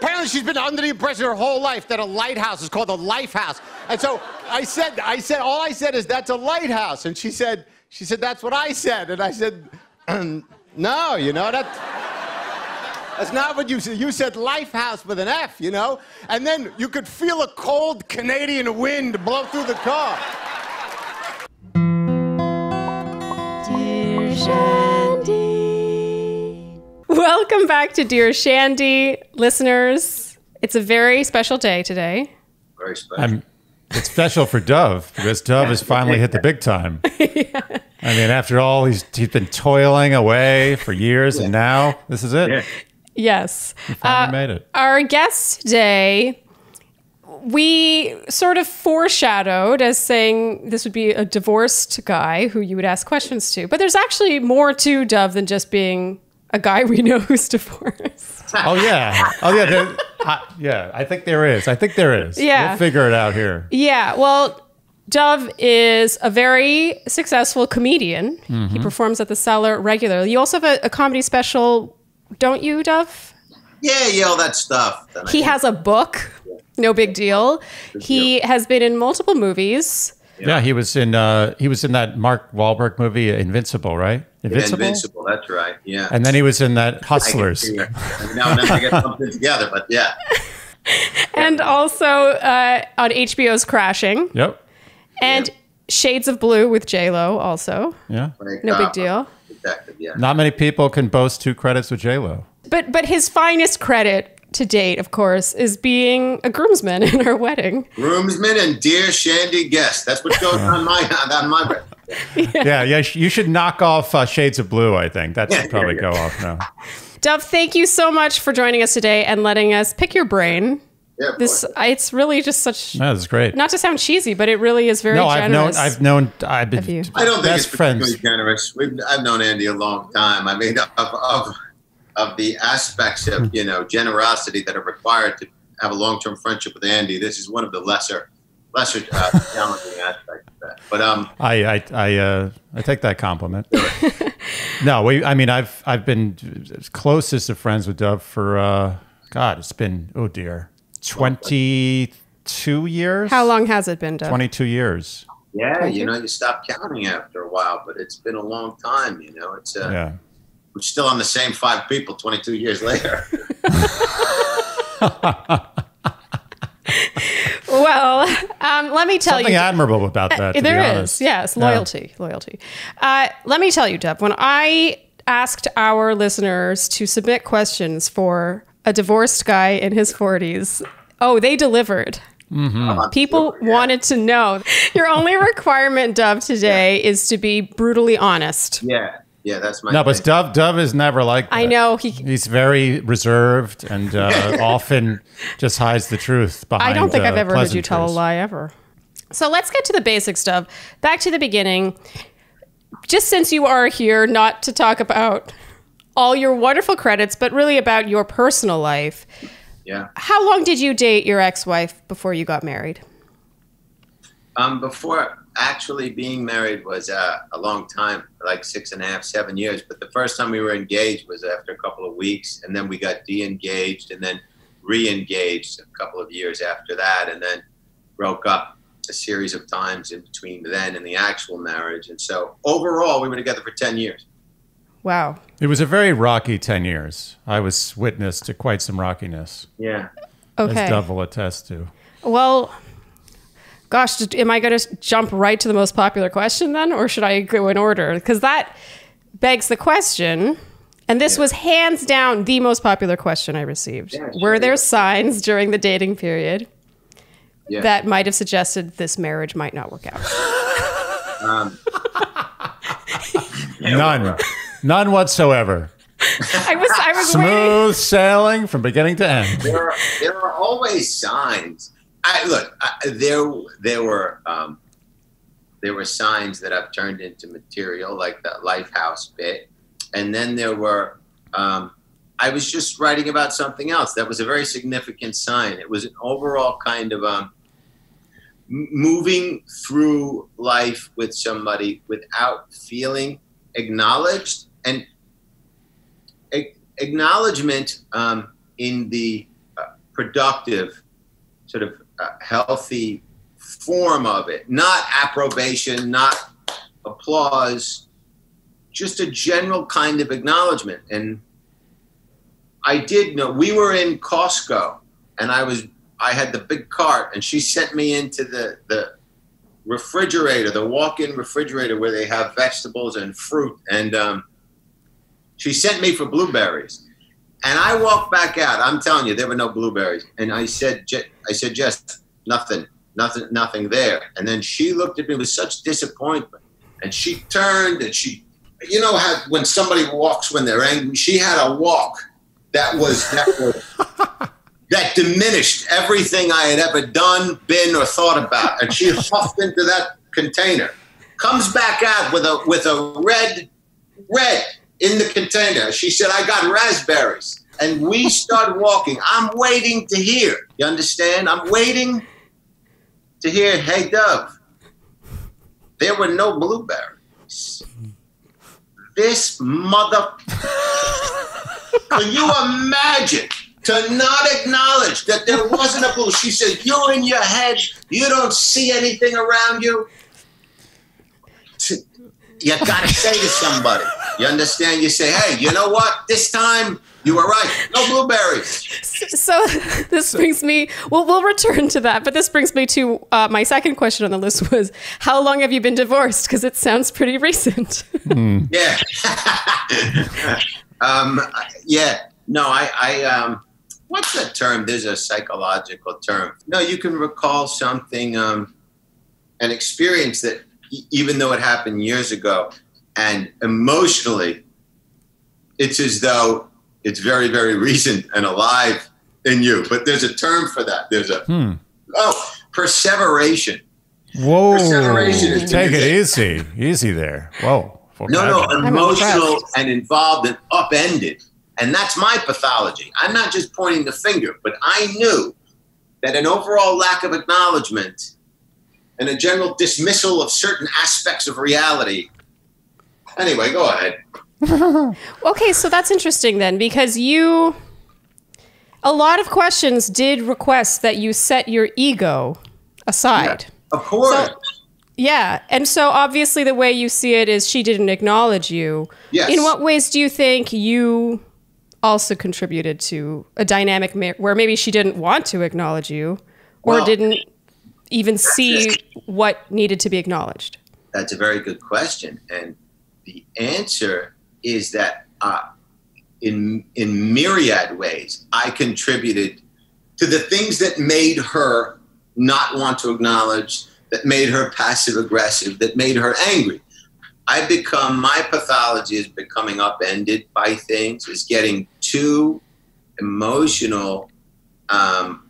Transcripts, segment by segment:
Apparently she's been under the impression her whole life that a lighthouse is called a life house. And so I said, all I said is, that's a lighthouse. And she said, that's what I said. And I said, no, you know, that's not what you said. You said life house with an F, you know? And then you could feel a cold Canadian wind blow through the car. Dear Shandy. Welcome back to Dear Shandy, listeners. It's a very special day today. Very special. It's special for Dove, because Dove has finally hit the big time. Yeah. I mean, after all, he's been toiling away for years, and now this is it. Yeah. Yes. We finally made it. Our guest today, we sort of foreshadowed as saying this would be a divorced guy who you would ask questions to. But there's actually more to Dove than just being a guy we know who's divorced. Oh, yeah. Oh, yeah. Yeah, I think there is. I think there is. Yeah. We'll figure it out here. Yeah, well, Dove is a very successful comedian. Mm-hmm. He performs at the Cellar regularly. You also have a comedy special, don't you, Dove? Yeah, all that stuff. He has a book, no big deal. He has been in multiple movies. Yeah, he was in that Mark Wahlberg movie, Invincible, right? Invincible? Invincible, that's right, yeah. And then he was in that Hustlers. Now and then we get something together, but yeah. And also on HBO's Crashing. Yep. And Shades of Blue with J-Lo also. Yeah. No big deal. Exactly, yeah. Not many people can boast 2 credits with J-Lo. But his finest credit to date, of course, is being a groomsman in her wedding. Groomsman and Dear Shandy guest. That's what goes on my breath. Yeah, you should knock off Shades of Blue, I think. That should probably go off now. Dove, thank you so much for joining us today and letting us pick your brain. Yeah, it's really just such... No, it's great. Not to sound cheesy, but it really is very generous. No, I've been I don't think it's particularly generous. I've known Andy a long time. I mean, of the aspects of, you know, generosity that are required to have a long-term friendship with Andy, this is one of the lesser challenging aspects of that. But I take that compliment. No, I've been closest of friends with Dove for God, it's been 22 years. How long has it been, Dove? 22 years. Yeah, you know, you stop counting after a while, but it's been a long time, you know. It's yeah. We're still on the same 5 people 22 years later. Well, let me tell you. Something admirable about that, to be honest. There is, yes, loyalty, loyalty. Let me tell you, Dove, when I asked our listeners to submit questions for a divorced guy in his 40s, oh, they delivered. Mm-hmm. People wanted to know. Your only requirement, Dove, today is to be brutally honest. Yeah. Yeah, that's my thing. But Dove is never like that. I know. He's very reserved and often just hides the truth behind pleasantries. I don't think I've ever heard you tell a lie ever. So let's get to the basics, Dove. Back to the beginning. Just since you are here, not to talk about all your wonderful credits, but really about your personal life. Yeah. How long did you date your ex-wife before you got married? Before actually being married was a long time, like 6.5, 7 years. But the first time we were engaged was after a couple of weeks, and then we got de-engaged and then re-engaged a couple of years after that, and then broke up a series of times in between then and the actual marriage. And so overall, we were together for 10 years. Wow. It was a very rocky 10 years. I was witness to quite some rockiness. Yeah. Okay. As Dove will attest to. Well... Gosh, am I going to jump right to the most popular question then, or should I go in order? Because that begs the question, and this was hands down the most popular question I received. Yeah, sure. Were there signs during the dating period that might have suggested this marriage might not work out? None. None whatsoever. I was smooth waiting. Sailing from beginning to end. There are always signs. There were signs that I've turned into material, like that Lifehouse bit, and then there were I was just writing about something else that was a very significant sign. It was an overall kind of moving through life with somebody without feeling acknowledged, and acknowledgement in the productive, sort of healthy form of it. Not approbation, not applause, just a general kind of acknowledgement. And I did know, we were in Costco, and I had the big cart, and she sent me into the refrigerator, the walk-in refrigerator where they have vegetables and fruit. And she sent me for blueberries. And I walked back out. I'm telling you, there were no blueberries. And I said, Jess, nothing there. And then she looked at me with such disappointment. And she turned and she, you know how when somebody walks when they're angry, she had a walk that diminished everything I had ever done, been, or thought about. And she huffed into that container, comes back out with a red in the container. She said, I got raspberries. And we started walking. I'm waiting to hear. You understand? I'm waiting to hear, hey, Dove, there were no blueberries. This mother... Can you imagine to not acknowledge that there wasn't a blue? She said, you're in your head. You don't see anything around you. You got to say to somebody. You understand? You say, hey, you know what? This time you were right. No blueberries. So this brings me, we'll return to that, but this brings me to my second question on the list was, how long have you been divorced? Because it sounds pretty recent. Mm. Yeah. What's that term? There's a psychological term. No, you can recall something, an experience that even though it happened years ago, and emotionally, it's as though it's very, very recent and alive in you. But there's a term for that. There's a, perseveration. Whoa. Perseveration is take it easy there. Whoa. No, emotional and involved and upended. And that's my pathology. I'm not just pointing the finger, but I knew that an overall lack of acknowledgement and a general dismissal of certain aspects of reality. Anyway, go ahead. Okay, so that's interesting then, because you, a lot of questions did request that you set your ego aside. Yeah, of course. Yeah. And so obviously the way you see it is she didn't acknowledge you. Yes. In what ways do you think you also contributed to a dynamic where maybe she didn't want to acknowledge you or didn't even see what needed to be acknowledged? That's a very good question. And the answer is that in myriad ways, I contributed to the things that made her not want to acknowledge, that made her passive-aggressive, that made her angry. My pathology is becoming upended by things, is getting too emotional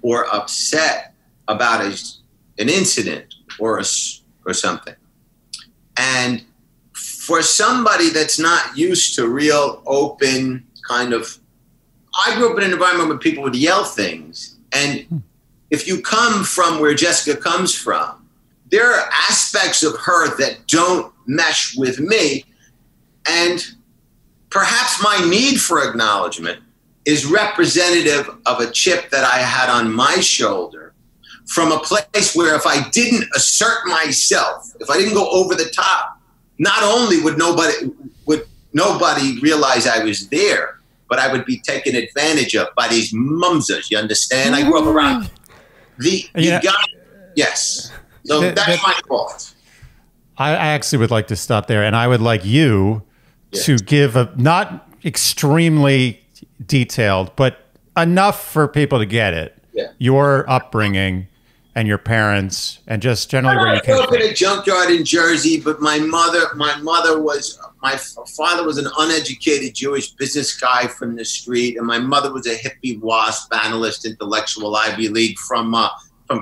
or upset about an incident or something. And for somebody that's not used to real open kind of, I grew up in an environment where people would yell things. And if you come from where Jessica comes from, there are aspects of her that don't mesh with me, and perhaps my need for acknowledgement is representative of a chip that I had on my shoulder from a place where if I didn't assert myself, if I didn't go over the top, not only would nobody realize I was there, but I would be taken advantage of by these mumsers, you understand? I grew up around yes. So that's my fault. I actually would like to stop there, and I would like you to give a not extremely detailed, but enough for people to get it. Yeah. Your upbringing and your parents, and just generally where you came from. I grew up in a junkyard in Jersey, but my father was an uneducated Jewish business guy from the street, and my mother was a hippie WASP analyst, intellectual Ivy League from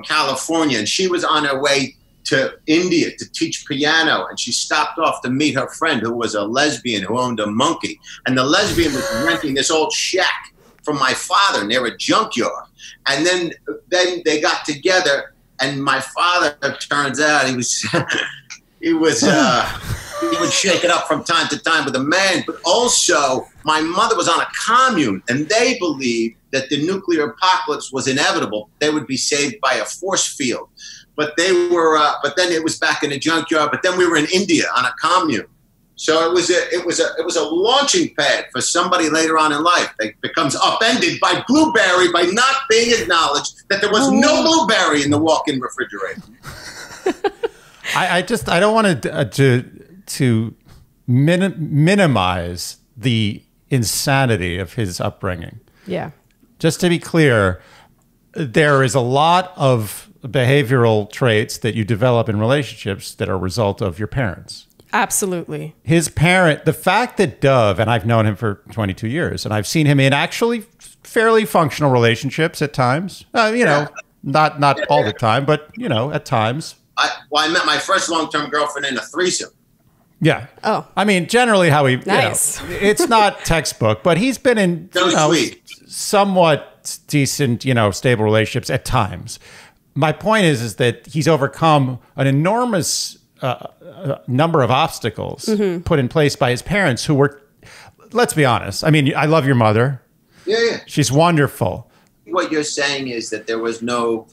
California, and she was on her way to India to teach piano, and she stopped off to meet her friend who was a lesbian who owned a monkey, and the lesbian was renting this old shack from my father near a junkyard, and then they got together, and my father, it turns out, he would shake it up from time to time with a man, but also my mother was on a commune, and they believed that the nuclear apocalypse was inevitable. They would be saved by a force field. But they were. But then it was back in a junkyard. But then we were in India on a commune. So it was a launching pad for somebody later on in life that becomes upended by blueberry by not being acknowledged that there was no blueberry in the walk-in refrigerator. I don't want to minimize the insanity of his upbringing. Yeah. Just to be clear, there is a lot of behavioral traits that you develop in relationships that are a result of your parents. Absolutely. His parent, the fact that Dove, and I've known him for 22 years, and I've seen him in actually fairly functional relationships at times. You know, not all the time, but, you know, at times. I met my first long-term girlfriend in a threesome. Yeah. Oh. I mean, generally how he, nice. You know, it's not textbook, but he's been in somewhat decent, you know, stable relationships at times. My point is that he's overcome an enormous number of obstacles put in place by his parents who were, let's be honest. I mean, I love your mother. Yeah, yeah. She's wonderful. What you're saying is that there was no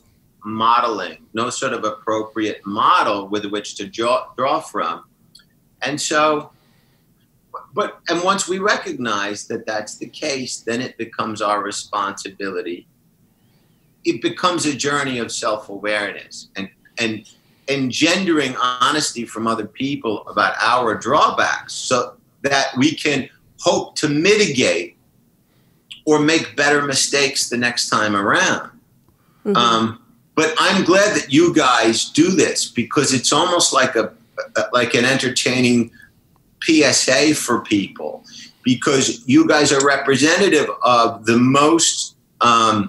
modeling, no sort of appropriate model with which to draw from. And so, and once we recognize that that's the case, then it becomes our responsibility. It becomes a journey of self-awareness and engendering honesty from other people about our drawbacks so that we can hope to mitigate or make better mistakes the next time around. But I'm glad that you guys do this because it's almost like an entertaining PSA for people because you guys are representative of the most, I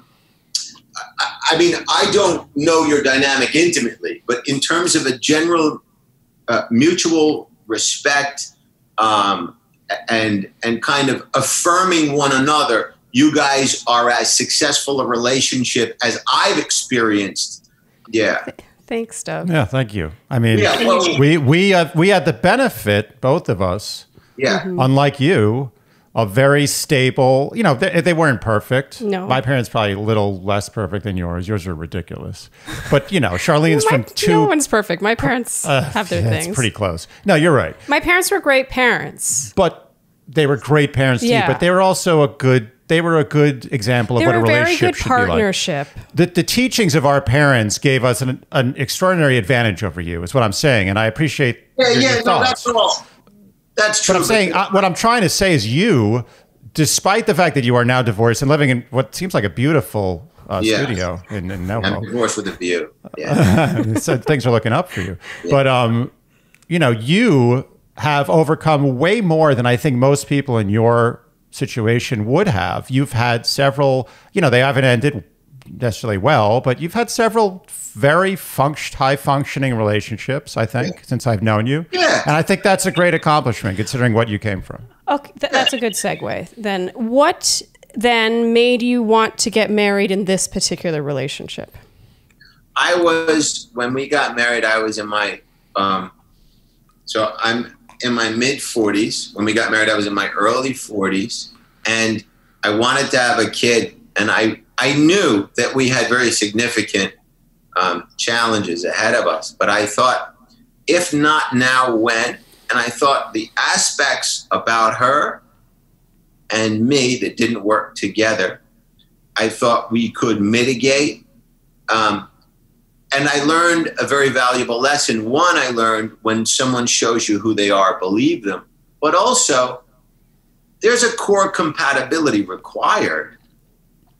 mean, I don't know your dynamic intimately, but in terms of a general mutual respect and kind of affirming one another, you guys are as successful a relationship as I've experienced. Yeah. Thanks, Dove. Yeah, thank you. I mean, we had the benefit, both of us, unlike you, a very stable, you know, they weren't perfect. No. My parents probably a little less perfect than yours. Yours are ridiculous. But, you know, Charlene's no one's perfect. My parents have their things. It's pretty close. No, you're right. My parents were great parents. But they were great parents to you, but they were also a good example of what a relationship should be like. They were a very good partnership. The teachings of our parents gave us an extraordinary advantage over you, is what I'm saying. And I appreciate your thoughts. No, that's all. That's true. But I'm saying, what I'm trying to say is you, despite the fact that you are now divorced and living in what seems like a beautiful studio in Melville. I'm divorced with a view. Yeah. So things are looking up for you. Yeah. But, you know, you have overcome way more than I think most people in your situation would have. You've had several, you know, they haven't ended necessarily well, but you've had several very high functioning relationships, I think, since I've known you. Yeah. And I think that's a great accomplishment considering what you came from. Okay, that's a good segue. Then what then made you want to get married in this particular relationship? I was, when we got married, I was in my, so I'm in my mid 40s. When we got married, I was in my early 40s and I wanted to have a kid. And I knew that we had very significant challenges ahead of us. But I thought, if not now, when? And I thought the aspects about her and me that didn't work together, I thought we could mitigate. And I learned a very valuable lesson. One, I learned when someone shows you who they are, believe them. But also, there's a core compatibility required.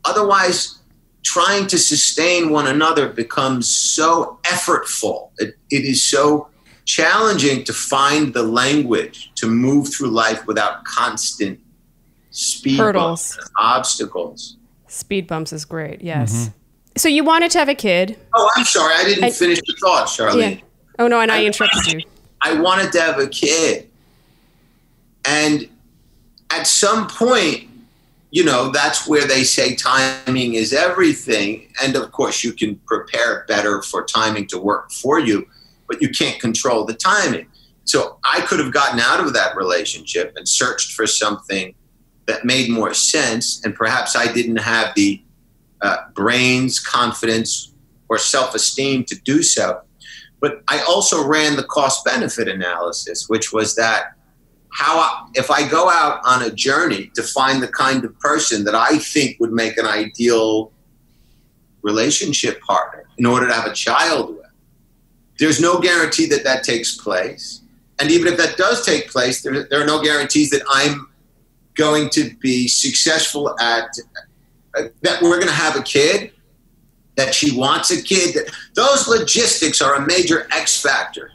Otherwise, trying to sustain one another becomes so effortful. It is so challenging to find the language to move through life without constant speed bumps and obstacles. Speed bumps is great, yes. Mm-hmm. So you wanted to have a kid. Oh, I'm sorry. I didn't finish the thought, Charlene. Yeah. Oh, no, and I interrupted you. I wanted to have a kid. And at some point, you know, that's where they say timing is everything. And, of course, you can prepare better for timing to work for you, but you can't control the timing. So I could have gotten out of that relationship and searched for something that made more sense, and perhaps I didn't have the brains, confidence, or self-esteem to do so. But I also ran the cost-benefit analysis, which was that if I go out on a journey to find the kind of person that I think would make an ideal relationship partner in order to have a child with, there's no guarantee that that takes place. And even if that does take place, there are no guarantees that I'm going to be successful at, that we're going to have a kid, that she wants a kid. That those logistics are a major X factor.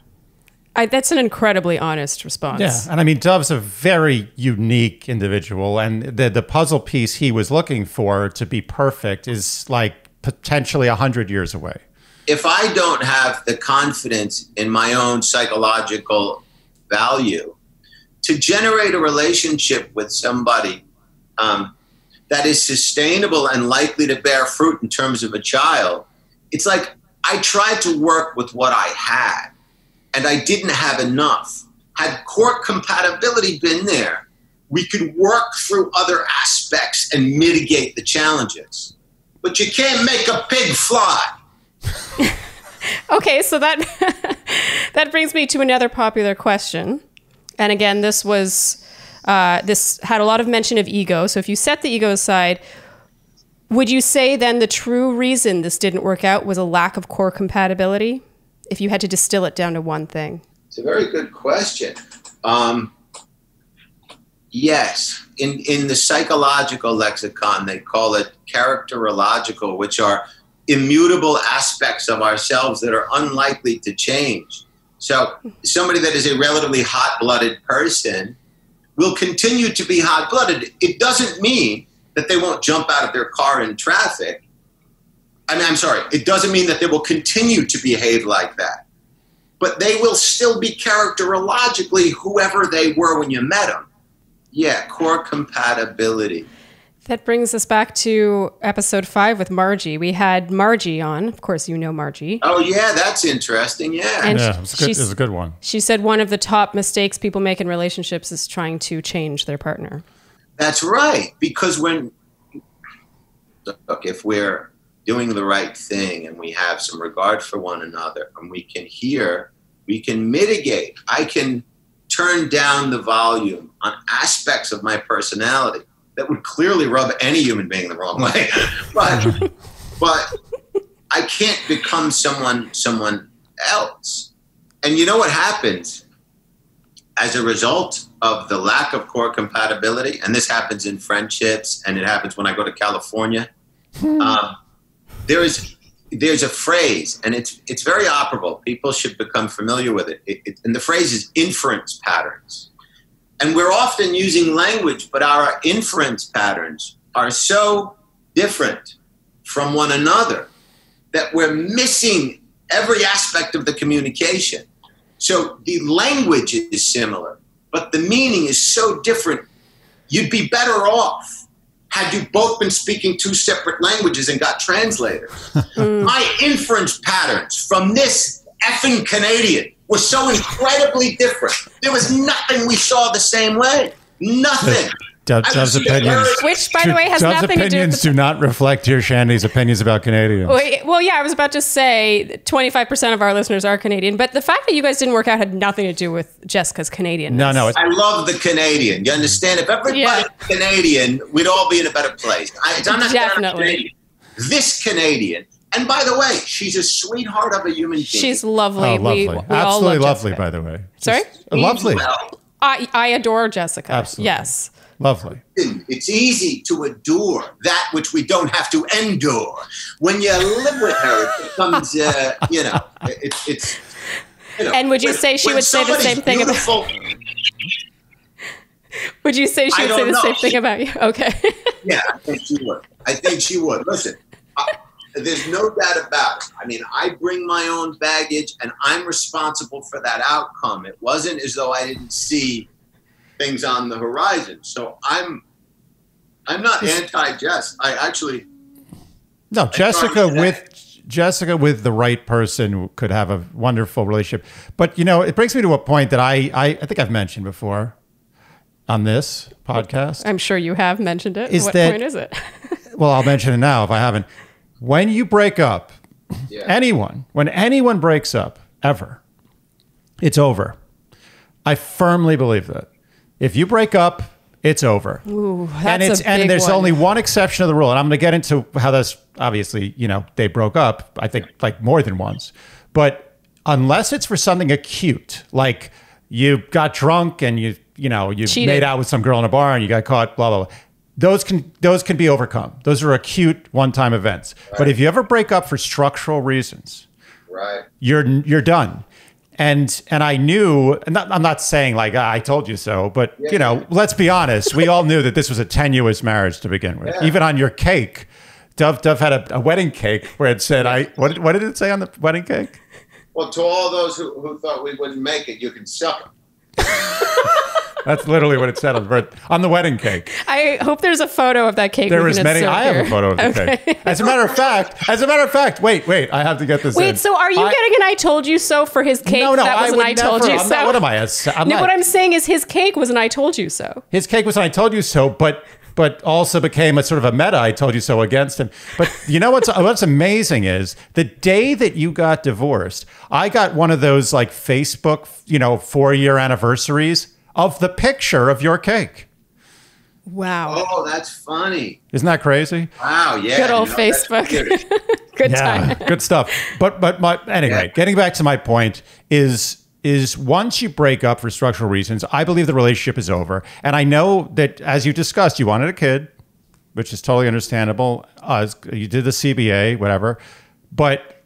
That's an incredibly honest response. Yeah, and I mean, Dove's a very unique individual, and the puzzle piece he was looking for to be perfect is like potentially 100 years away. If I don't have the confidence in my own psychological value to generate a relationship with somebody that is sustainable and likely to bear fruit in terms of a child, it's like I tried to work with what I had and I didn't have enough. Had core compatibility been there, we could work through other aspects and mitigate the challenges. But you can't make a pig fly. Okay, so that that brings me to another popular question. And again, this was this had a lot of mention of ego. So if you set the ego aside, would you say then the true reason this didn't work out was a lack of core compatibility? If you had to distill it down to one thing. It's a very good question. Yes, in the psychological lexicon, they call it characterological, which are immutable aspects of ourselves that are unlikely to change. So somebody that is a relatively hot-blooded person will continue to be hot-blooded. It doesn't mean that they won't jump out of their car in traffic. I mean, I'm sorry, it doesn't mean that they will continue to behave like that. But they will still be characterologically whoever they were when you met them. Yeah, core compatibility. That brings us back to episode 5 with Margie. We had Margie on. Of course, you know Margie. Oh, yeah, that's interesting, yeah. And yeah, it's a good one. She said one of the top mistakes people make in relationships is trying to change their partner. That's right, because when... Look, if we're doing the right thing and we have some regard for one another and we can hear, we can mitigate. I can turn down the volume on aspects of my personality that would clearly rub any human being the wrong way. but I can't become someone else. And you know what happens as a result of the lack of core compatibility, and this happens in friendships and it happens when I go to California, there's a phrase, and it's very operable. People should become familiar with it. And the phrase is inference patterns. And we're often using language, but our inference patterns are so different from one another that we're missing every aspect of the communication. So the language is similar, but the meaning is so different. You'd be better off had you both been speaking two separate languages and got translators. My inference patterns from this effing Canadian were so incredibly different. There was nothing we saw the same way. Nothing. Dove's opinions, which by the way has nothing to do with... Dove's opinions do not reflect Dear Shandy's opinions about Canadians. Well, yeah, I was about to say 25% of our listeners are Canadian, but the fact that you guys didn't work out had nothing to do with Jessica's Canadian. No. I love the Canadian. You understand? If everybody was Canadian, we'd all be in a better place. I'm not Canadian. This Canadian... And by the way, she's a sweetheart of a human being. She's lovely. Oh, lovely. We absolutely lovely, by the way. Sorry? Lovely. I adore Jessica. Absolutely. Yes. Lovely. It's easy to adore that which we don't have to endure. When you live with her, it becomes, it's... You know, and would you say she would say the same thing about... Would you say she would say the same thing about you? Okay. Yeah, I think she would. Listen... There's no doubt about it. I mean, I bring my own baggage, and I'm responsible for that outcome. It wasn't as though I didn't see things on the horizon. So I'm not anti-Jess. I actually no. Jessica with the right person could have a wonderful relationship. But you know, it brings me to a point that I think I've mentioned before. on this podcast. I'm sure you have mentioned it. Is what that, point is it? Well, I'll mention it now if I haven't. When you break up, yeah. when anyone breaks up ever, it's over. I firmly believe that. If you break up, it's over. Ooh, that's and there's only one exception to the rule. And I'm going to get into how that's obviously, you know, they broke up, I think like more than once, but unless it's for something acute, like you got drunk and you cheated. Made out with some girl in a bar and you got caught, blah, blah, blah. Those can be overcome. Those are acute one-time events. Right. But if you ever break up for structural reasons, right, you're done. And I knew, and I'm not saying like, I told you so, but yeah, you know, yeah. Let's be honest. We all knew that this was a tenuous marriage to begin with. Yeah. Even on your cake, Dove had a wedding cake where it said, what did it say on the wedding cake? Well, to all those who thought we wouldn't make it, you can suck it. That's literally what it said on the wedding cake. I hope there's a photo of that cake. There is many. I have a photo of the cake. As a matter of fact, wait, I have to get this in. Wait, so are you getting an I told you so for his cake? No, that was an I told you so. No, what am I? No, what I'm saying is his cake was an I told you so. His cake was an I told you so, but also became a sort of a meta I told you so against him. But you know what's amazing is the day that you got divorced, I got one of those like Facebook, you know, 4-year anniversaries of the picture of your cake. Wow. Oh, that's funny. Isn't that crazy? Wow, yeah. Good old Facebook. Good time. Good stuff. But getting back to my point is once you break up for structural reasons, I believe the relationship is over. And I know that, as you discussed, you wanted a kid, which is totally understandable. You did the CBA, whatever. But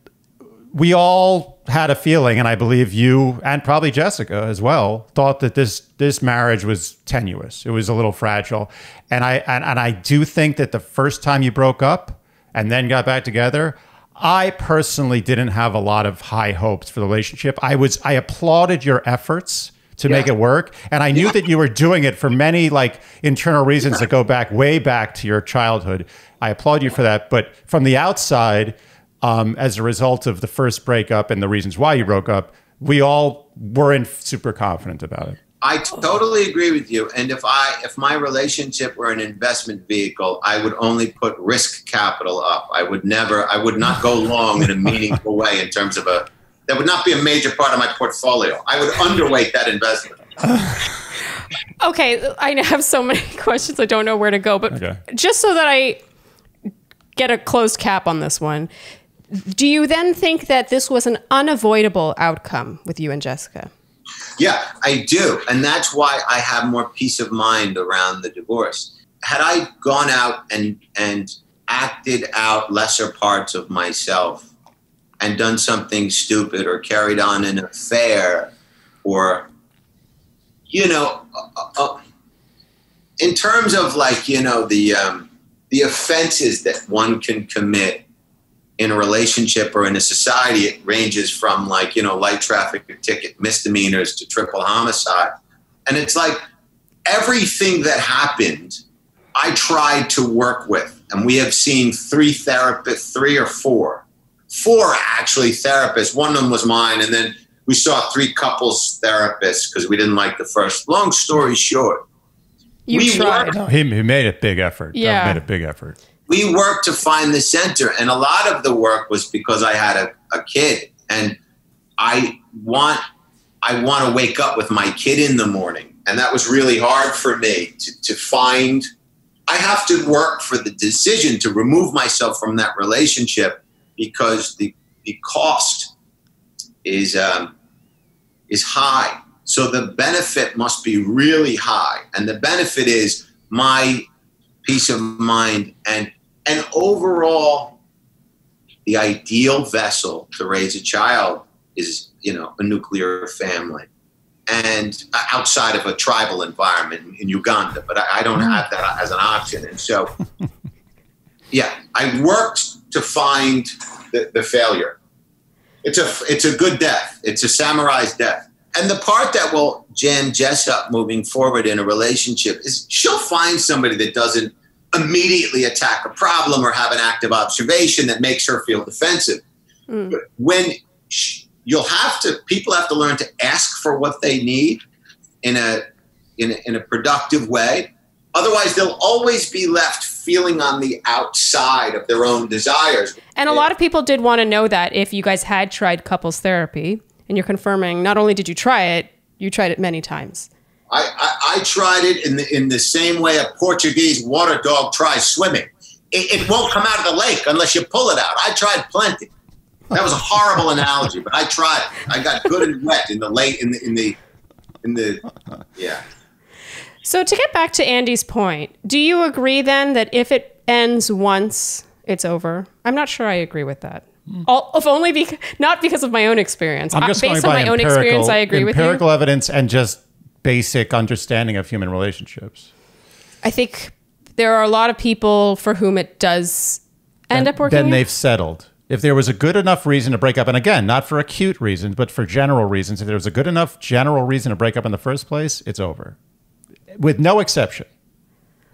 we all had a feeling, and I believe you and probably Jessica as well thought that this marriage was tenuous. It was a little fragile. And I do think that the first time you broke up and then got back together, I personally didn't have a lot of high hopes for the relationship. I applauded your efforts to make it work. And I knew that you were doing it for many like internal reasons that go back way back to your childhood. I applaud you for that. But from the outside, as a result of the first breakup and the reasons why you broke up, we all weren't super confident about it. I totally agree with you. And if my relationship were an investment vehicle, I would only put risk capital up. I would not go long in a meaningful way in terms of that would not be a major part of my portfolio. I would underweight that investment. Okay, I have so many questions. I don't know where to go, but just so that I get a closed cap on this one, do you then think that this was an unavoidable outcome with you and Jessica? Yeah, I do. And that's why I have more peace of mind around the divorce. Had I gone out and acted out lesser parts of myself and done something stupid or carried on an affair or, you know, in terms of like, you know, the offenses that one can commit in a relationship or in a society, it ranges from like, you know, light traffic ticket misdemeanors to triple homicide. And it's like everything that happened, I tried to work with. And we have seen four therapists. One of them was mine. And then we saw 3 couples therapists because we didn't like the first. Long story short, we tried. No, he made a big effort. Yeah. Dove made a big effort. We worked to find the center, and a lot of the work was because I had a kid, and I want to wake up with my kid in the morning, and that was really hard for me to find. I have to work for the decision to remove myself from that relationship because the cost is high. So the benefit must be really high, and the benefit is my peace of mind and overall the ideal vessel to raise a child is, you know, a nuclear family, and outside of a tribal environment in Uganda, but I don't have that as an option. And so, yeah, I worked to find the failure. It's a good death. It's a samurai's death. And the part that will jam Jess up moving forward in a relationship is she'll find somebody that doesn't immediately attack a problem or have an active observation that makes her feel defensive. Mm. But when people have to learn to ask for what they need in a in a productive way. Otherwise, they'll always be left feeling on the outside of their own desires. And a lot of people did want to know that if you guys had tried couples therapy, and you're confirming not only did you tried it many times. I tried it in the same way a Portuguese water dog tries swimming. It won't come out of the lake unless you pull it out. I tried plenty. That was a horrible analogy, but I tried it. I got good and wet in the lake, yeah. So to get back to Andy's point, do you agree then that if it ends once, it's over? I'm not sure I agree with that. Not because of my own experience. I'm just based on my own experience, I agree with you. Empirical evidence and just basic understanding of human relationships. I think there are a lot of people for whom it does end up working. Then they've settled. If there was a good enough reason to break up, and again, not for acute reasons, but for general reasons, if there was a good enough general reason to break up in the first place, it's over. With no exception.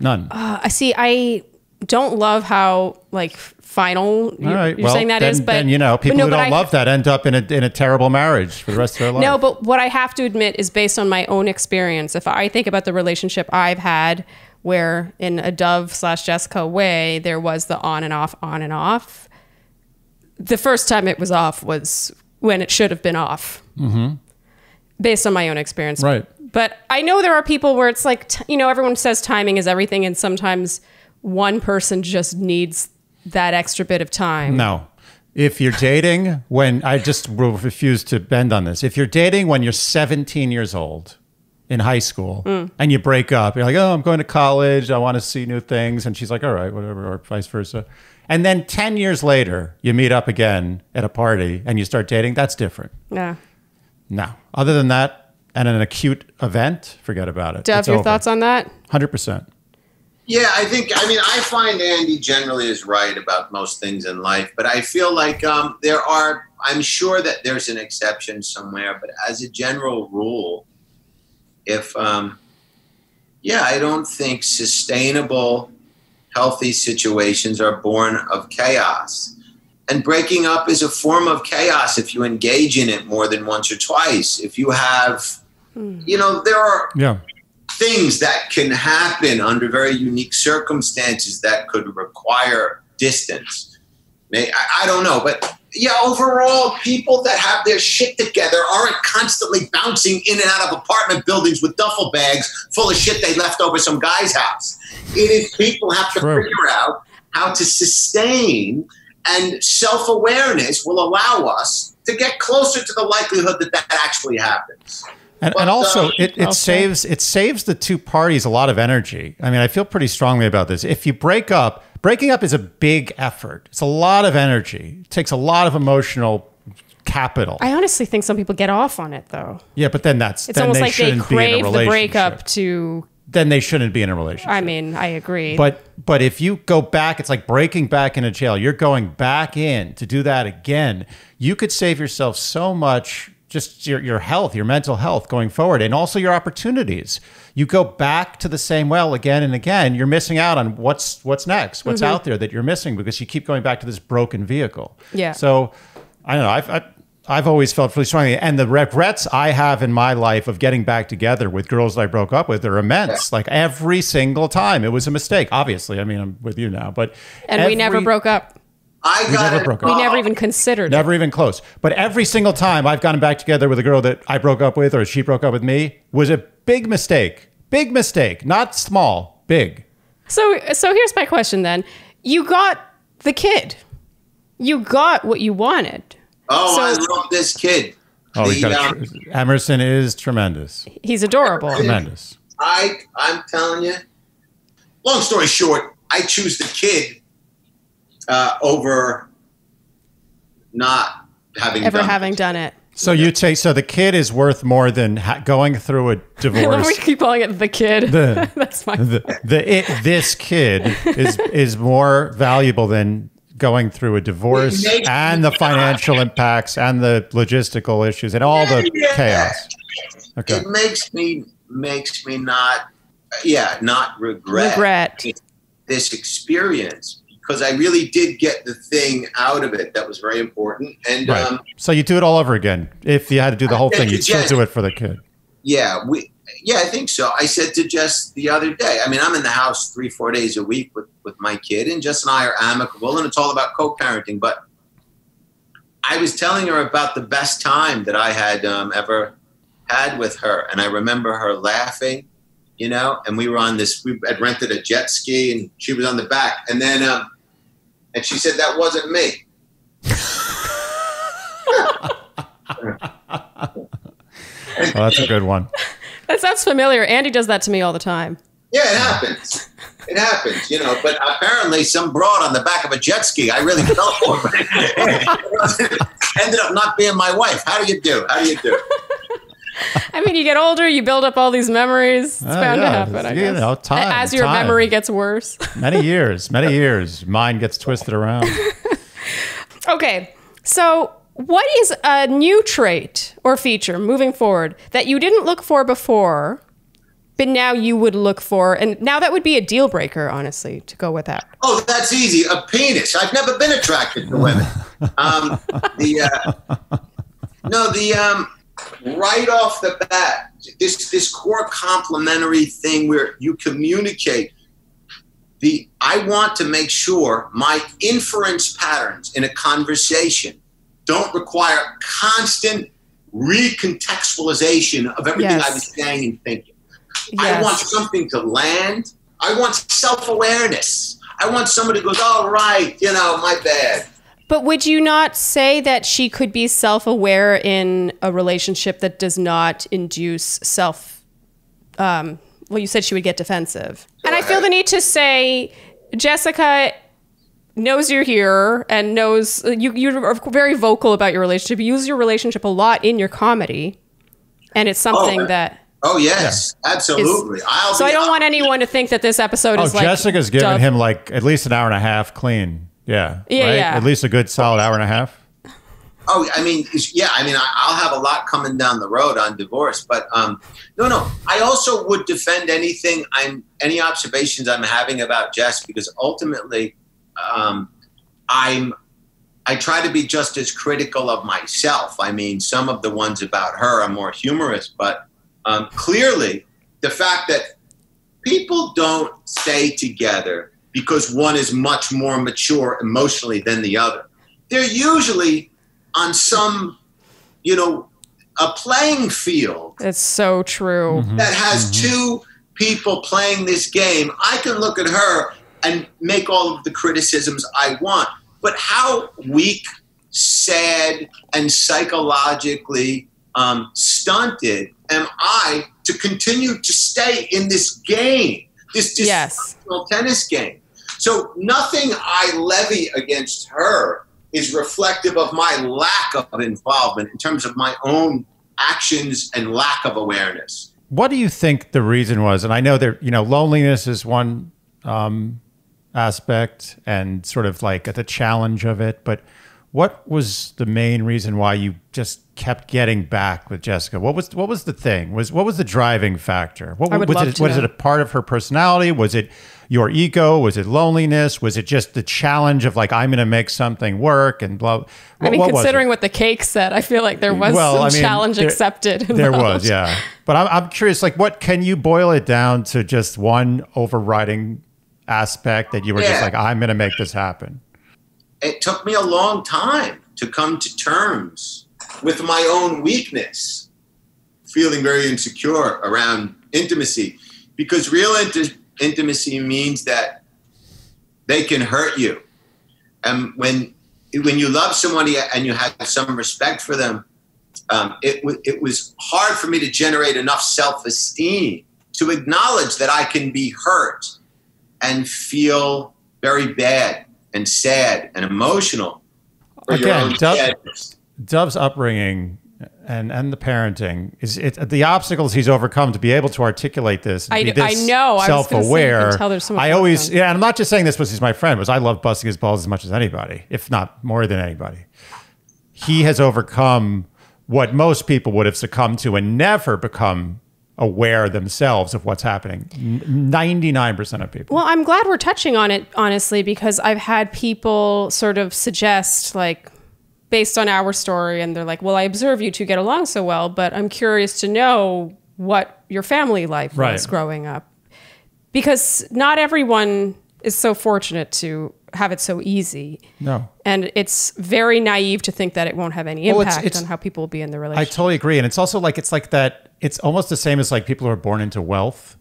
None. See, I don't love how, like, final you're saying that is, but... Then, you know, people who don't love that end up in a terrible marriage for the rest of their life. No, but what I have to admit is based on my own experience. If I think about the relationship I've had where, in a Dove/Jessica way, there was the on and off... The first time it was off was when it should have been off, based on my own experience. Right. But I know there are people where it's like, everyone says timing is everything, and sometimes one person just needs that extra bit of time. No. If you're dating when... I just refuse to bend on this. If you're dating when you're 17 years old in high school and you break up, you're like, oh, I'm going to college. I want to see new things. And she's like, all right, whatever, or vice versa. And then 10 years later, you meet up again at a party and you start dating. That's different. Yeah. No. Other than that, and an acute event, forget about it. Dove, your thoughts on that? 100%. Yeah, I find Andy generally is right about most things in life. But I feel like I'm sure that there's an exception somewhere. But as a general rule, I don't think sustainable... healthy situations are born of chaos. And breaking up is a form of chaos if you engage in it more than once or twice. If you have, there are things that can happen under very unique circumstances that could require distance. I don't know, but yeah, overall, people that have their shit together aren't constantly bouncing in and out of apartment buildings with duffel bags full of shit they left over some guy's house. It is people have to figure out how to sustain, and self-awareness will allow us to get closer to the likelihood that that actually happens. And also, it saves the two parties a lot of energy. I mean, I feel pretty strongly about this. If you break up... Breaking up is a big effort. It's a lot of energy. It takes a lot of emotional capital. I honestly think some people get off on it, though. Yeah, but then that's... It's almost like they crave the breakup to... Then they shouldn't be in a relationship. I mean, I agree. But if you go back, it's like breaking back into jail. You're going back in to do that again. You could save yourself so much... just your health, your mental health going forward, and also your opportunities. You go back to the same well again and again, you're missing out on what's next, what's out there that you're missing because you keep going back to this broken vehicle. Yeah. So, I don't know, I've always felt really strongly, and the regrets I have in my life of getting back together with girls that I broke up with are immense. Like every single time, it was a mistake, obviously. I mean, I'm with you now, but... And we never broke up. We never even considered it. Never even close. But every single time I've gotten back together with a girl that I broke up with or she broke up with me was a big mistake. Big mistake. Not small. Big. So here's my question then. You got the kid. You got what you wanted. Oh, I love this kid. Oh, Emerson is tremendous. He's adorable. Tremendous. I'm telling you. Long story short, I choose the kid over not having ever done it. So you take, so the kid is worth more than going through a divorce. We keep calling it the kid. That's fine. This kid is more valuable than going through a divorce and the financial impacts and the logistical issues and all the chaos. Okay. It makes me not regret this experience, because I really did get the thing out of it that was very important. And so you do it all over again. If you had to do the whole thing, you'd still do it for the kid. Yeah, Yeah, I think so. I said to Jess the other day, I mean, I'm in the house 3-4 days a week with my kid, and Jess and I are amicable, and it's all about co-parenting. But I was telling her about the best time that I had ever had with her, and I remember her laughing, you know, and we were on this, we had rented a jet ski, and she was on the back, and then, and she said, that wasn't me. Oh, that's a good one. That sounds familiar. Andy does that to me all the time. Yeah, it happens. It happens, you know. But apparently some broad on the back of a jet ski, I really fell for it. Ended up not being my wife. How do you do? How do you do? I mean, you get older, you build up all these memories. It's bound to happen, I guess. You know, time, as your memory gets worse. Many years. Mine gets twisted around. Okay, so... what is a new trait or feature moving forward that you didn't look for before, but now you would look for? And now that would be a deal breaker, honestly, to go with that. Oh, that's easy. A penis. I've never been attracted to women. Right off the bat, this core complementary thing where you communicate. I want to make sure my inference patterns in a conversation don't require constant recontextualization of everything I was saying and thinking. Yes. I want something to land. I want self-awareness. I want somebody who goes, all right, you know, my bad. But would you not say that she could be self-aware in a relationship that does not induce self... well, you said she would get defensive. And I feel the need to say, Jessica... knows you're here and knows you're very vocal about your relationship. You use your relationship a lot in your comedy, and it's something that... Oh, yes, absolutely. So I don't want anyone to think that this episode is like... Jessica's given him like at least an hour and a half clean. Yeah. Yeah, right? At least a good solid hour and a half. Oh, I mean, yeah, I mean, I'll have a lot coming down the road on divorce, but no. I also would defend any observations I'm having about Jess, because ultimately... I try to be just as critical of myself. I mean, some of the ones about her are more humorous, but clearly the fact that people don't stay together because one is much more mature emotionally than the other. They're usually on some, you know, a playing field. It's so true. That has two people playing this game. I can look at her and make all of the criticisms I want. But how weak, sad, and psychologically stunted am I to continue to stay in this game, this dysfunctional tennis game? So nothing I levy against her is reflective of my lack of involvement in terms of my own actions and lack of awareness. What do you think the reason was? And I know that, you know, loneliness is one aspect and sort of like the challenge of it, but what was the main reason why you just kept getting back with Jessica? What was the thing? What was the driving factor? Was it a part of her personality? Was it your ego? Was it loneliness? Was it just the challenge of like, I'm going to make something work and blah? I mean, considering what the cake said, I feel like there was some challenge accepted. There was, yeah. But I'm curious, like, what can you boil it down to? Just one overriding aspect that you were just like, I'm going to make this happen? It took me a long time to come to terms with my own weakness, feeling very insecure around intimacy, because real intimacy means that they can hurt you. And when you love somebody and you have some respect for them, it was hard for me to generate enough self-esteem to acknowledge that I can be hurt and feel very bad and sad and emotional. Again, Dove's upbringing and the parenting the obstacles he's overcome to be able to articulate this. And be this I know. Self-aware. And I'm not just saying this because he's my friend. I love busting his balls as much as anybody, if not more than anybody. He has overcome what most people would have succumbed to and never become aware themselves of what's happening. 99% of people. Well, I'm glad we're touching on it, honestly, because I've had people sort of suggest, like, based on our story, and they're like, well, I observe you two get along so well, but I'm curious to know what your family life was growing up. Because not everyone is so fortunate to have it so easy. No. And it's very naive to think that it won't have any impact on how people will be in the relationship. I totally agree. And it's also like, it's like that, it's almost the same as like people who are born into wealth,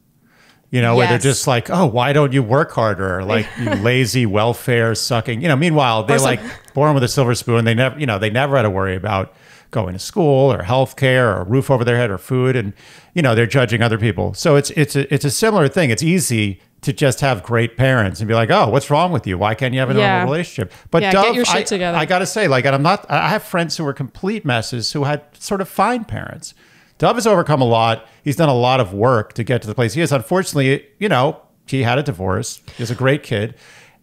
you know, where they're just like, oh, why don't you work harder? Like you lazy welfare sucking, you know, meanwhile, they're like born with a silver spoon. They never, you know, they never had to worry about going to school or healthcare or a roof over their head or food. And, you know, they're judging other people. So it's a similar thing. It's easy to just have great parents and be like, oh, what's wrong with you? Why can't you have a normal relationship? But Dove, get your shit together. I got to say, like, and I'm not, I have friends who were complete messes who had sort of fine parents. Dove has overcome a lot. He's done a lot of work to get to the place he is. Unfortunately, you know, he had a divorce. He was a great kid.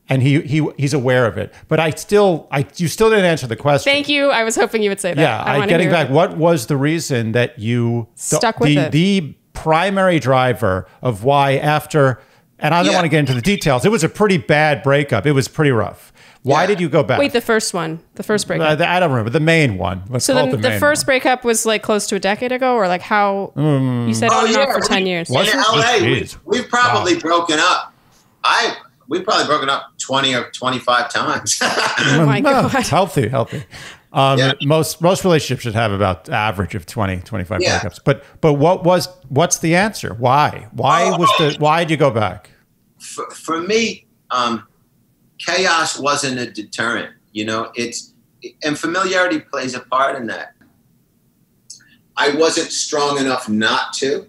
And he's aware of it, but you still didn't answer the question. Thank you. I was hoping you would say that. Yeah, getting back. What was the reason that you stuck with it? The primary driver of why after, and I don't want to get into the details. It was a pretty bad breakup. It was pretty rough. Why did you go back? Wait, the first one, the first breakup. I don't remember the main one. Let's call it the main one. First breakup was like close to a decade ago, or like how you said on and off for 10 years. In LA, we've probably broken up. We've probably broken up 20 or 25 times. Oh my God. Healthy, healthy. Most relationships should have about average of 20, 25 breakups. But what's the answer? Why did you go back? For me, chaos wasn't a deterrent, you know, and familiarity plays a part in that. I wasn't strong enough not to.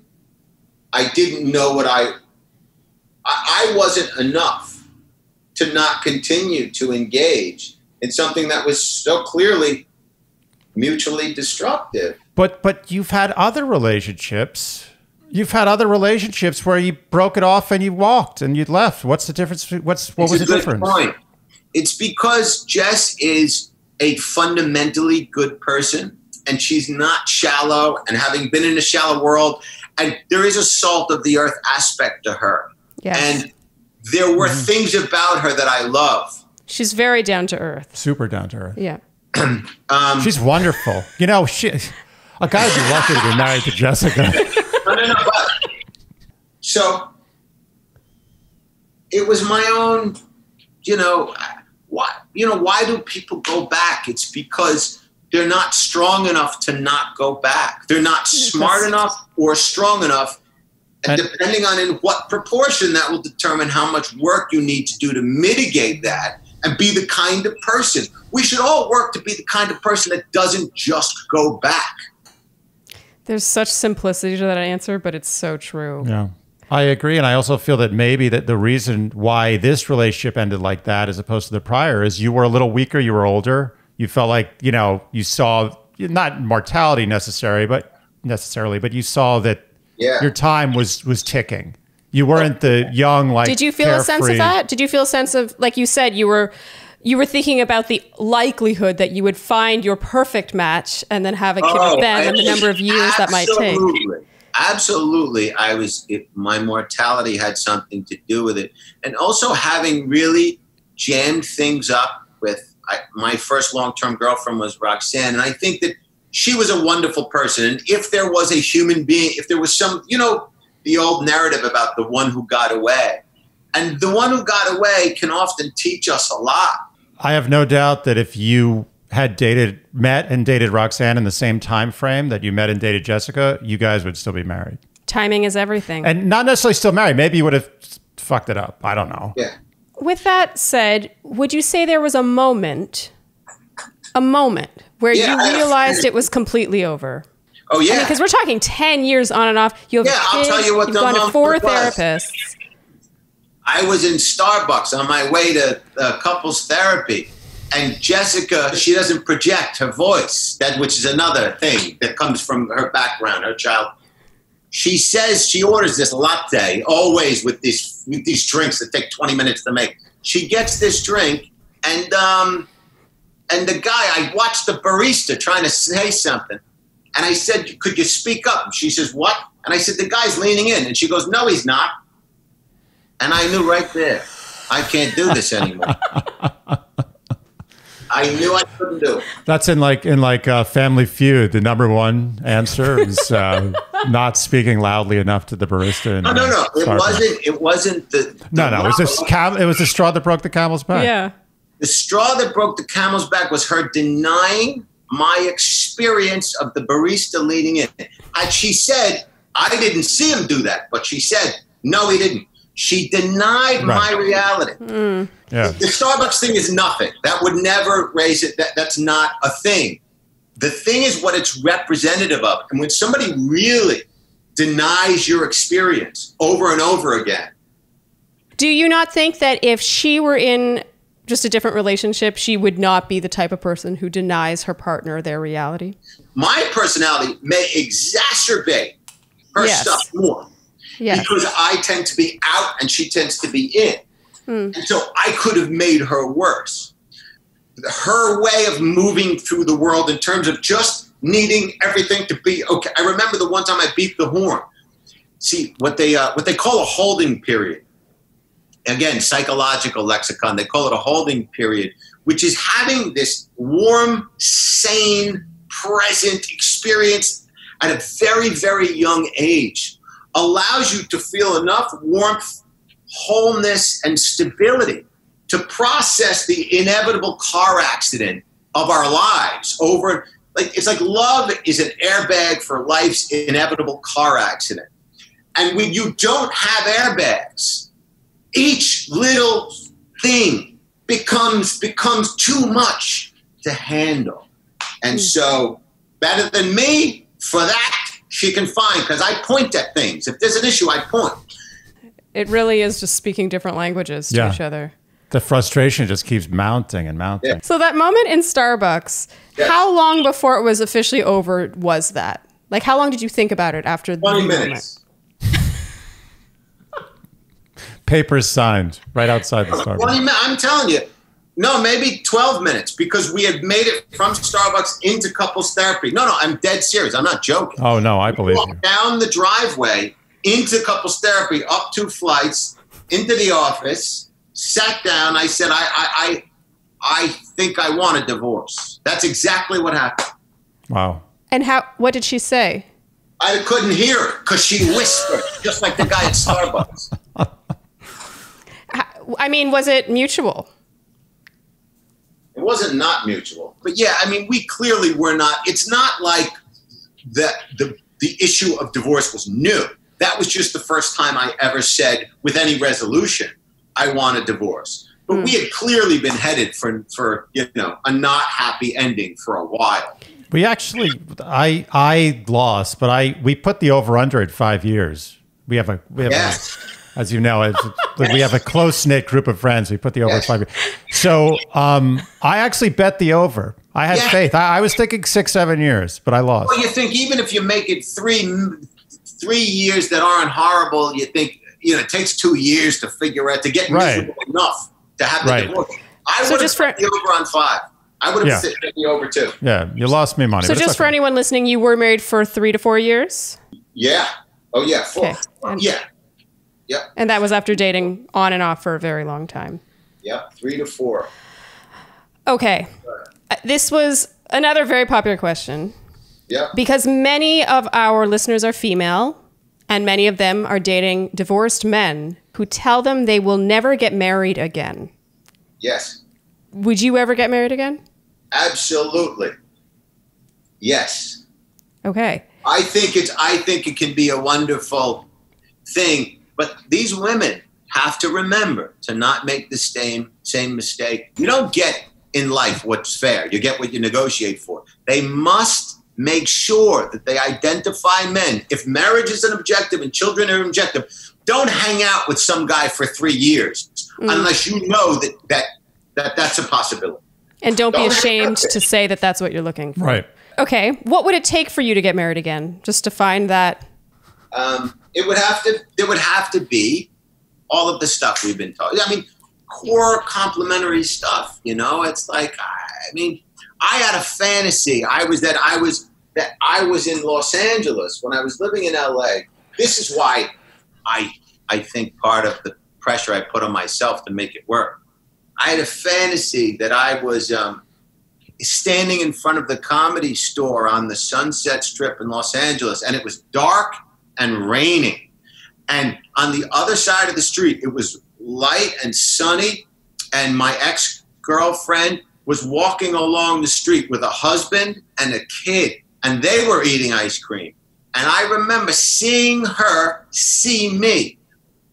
I didn't know what I wasn't enough to not continue to engage in something that was so clearly mutually destructive. But you've had other relationships. You've had other relationships where you broke it off and you walked and you left. What's the difference? What was the difference? It's a good point. It's because Jess is a fundamentally good person and she's not shallow, and having been in a shallow world, and there is a salt of the earth aspect to her. Yes. And there were things about her that I love. She's very down to earth. Super down to earth. Yeah. She's wonderful. You know, a guy would be lucky to be married to Jessica. No. So it was my own, you know, why do people go back? It's because they're not strong enough to not go back. They're not smart enough or strong enough. And depending on in what proportion, that will determine how much work you need to do to mitigate that and be the kind of person. We should all work to be the kind of person that doesn't just go back. There's such simplicity to that answer, but it's so true. Yeah, I agree. And I also feel that maybe that the reason why this relationship ended like that as opposed to the prior is you were a little weaker, you were older. You felt like, you know, you saw, not mortality necessarily, but you saw that your time was ticking. You weren't the young, like, did you feel carefree. A sense of that? Did you feel a sense of, like you said, you were thinking about the likelihood that you would find your perfect match and then have a kid with them, and the number of years that might take? Absolutely. My mortality had something to do with it. And also having really jammed things up with, my first long-term girlfriend was Roxanne. And I think that she was a wonderful person. And if there was a human being, if there was some, you know, the old narrative about the one who got away. And the one who got away can often teach us a lot. I have no doubt that if you had met and dated Roxanne in the same time frame that you met and dated Jessica, you guys would still be married. Timing is everything. And not necessarily still married. Maybe you would have fucked it up. I don't know. Yeah. With that said, would you say there was a moment where you realized it was completely over? Oh, yeah. Because I mean, we're talking 10 years on and off. You have kids, I'll tell you what, you've gone to 4 therapists. I was in Starbucks on my way to couples therapy. And Jessica, she doesn't project her voice, which is another thing that comes from her background, her child. She says she orders this latte, always with these drinks that take 20 minutes to make. She gets this drink and the guy, I watched the barista trying to say something. And I said, could you speak up? And she says, what? And I said, the guy's leaning in. And she goes, no, he's not. And I knew right there, I can't do this anymore. I knew I couldn't do it. That's in like Family Feud. The number one answer is not speaking loudly enough to the barista. No. It wasn't. It was the straw that broke the camel's back. Yeah. The straw that broke the camel's back was her denying my experience of the barista leading in. And she said, I didn't see him do that, but she said, no, he didn't. She denied my reality. Mm. Yeah. The Starbucks thing is nothing. That would never raise it. That's not a thing. The thing is what it's representative of. And when somebody really denies your experience over and over again. Do you not think that if she were in just a different relationship, she would not be the type of person who denies her partner their reality? My personality may exacerbate her stuff more. Yes. Because I tend to be out and she tends to be in. Mm. And so I could have made her worse. Her way of moving through the world in terms of just needing everything to be okay. I remember the one time I beat the horn. See, what they call a holding period. Again, psychological lexicon, they call it a holding period, which is having this warm, sane, present experience at a very, very young age. Allows you to feel enough warmth, wholeness, and stability to process the inevitable car accident of our lives over. Like, it's like love is an airbag for life's inevitable car accident. And when you don't have airbags, each little thing becomes too much to handle. And so better than me for that. She can find, because I point at things. If there's an issue, I point. It really is just speaking different languages to each other. The frustration just keeps mounting and mounting. Yeah. So that moment in Starbucks, how long before it was officially over was that? Like, how long did you think about it after the 20 minutes. Papers signed right outside the Starbucks. 20 minutes, I'm telling you. No, maybe 12 minutes because we had made it from Starbucks into couples therapy. No, I'm dead serious. I'm not joking. Oh, no, I believe you. Down the driveway into couples therapy, up 2 flights, into the office, sat down. I said, I think I want a divorce. That's exactly what happened. Wow. And what did she say? I couldn't hear her because she whispered, just like the guy at Starbucks. I mean, was it mutual? It wasn't not mutual, but yeah, I mean, we clearly were not. It's not like the issue of divorce was new. That was just the first time I ever said with any resolution, I want a divorce. But we had clearly been headed for a not happy ending for a while. We actually, I lost, but we put the over under at 5 years. We have a, as you know. We have a close-knit group of friends. We put the over at 5 years. So I actually bet the over. I had faith. I was thinking 6, 7 years, but I lost. Well, you think even if you make it three years that aren't horrible, you think, it takes 2 years to figure out, to get miserable enough to have the divorce. I would have bet the over on 5. I would have bet the over too. Yeah, you lost me money. So just for anyone listening, you were married for 3 to 4 years? Yeah. Oh, yeah, 4. Okay. Yeah. Yeah. And that was after dating on and off for a very long time. Yeah, 3 to 4. Okay. This was another very popular question. Yeah. Because many of our listeners are female and many of them are dating divorced men who tell them they will never get married again. Yes. Would you ever get married again? Absolutely. Yes. Okay. I think it can be a wonderful thing. But these women have to remember to not make the same mistake. You don't get in life what's fair. You get what you negotiate for. They must make sure that they identify men. If marriage is an objective and children are an objective, don't hang out with some guy for 3 years unless you know that's a possibility. And don't be ashamed to say that that's what you're looking for. Right. Okay. What would it take for you to get married again? Just to find that... It would have to be all of the stuff we've been taught. I mean, core complementary stuff, it's like, I had a fantasy. I was in Los Angeles when I was living in LA. This is why I think part of the pressure I put on myself to make it work. I had a fantasy that I was standing in front of the Comedy Store on the Sunset Strip in Los Angeles, and it was dark and raining. And on the other side of the street, it was light and sunny, and my ex-girlfriend was walking along the street with a husband and a kid, and they were eating ice cream. And I remember seeing her see me.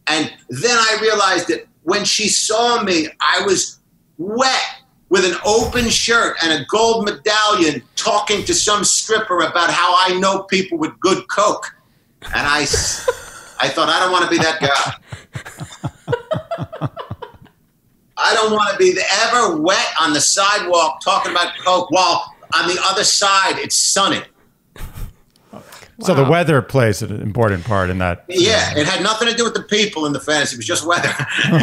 And then I realized that when she saw me, I was wet with an open shirt and a gold medallion talking to some stripper about how I know people with good coke. And I thought, I don't want to be that guy. I don't want to be ever wet on the sidewalk talking about coke while on the other side it's sunny. Wow. So the weather plays an important part in that. Yeah, it had nothing to do with the people in the fantasy. It was just weather.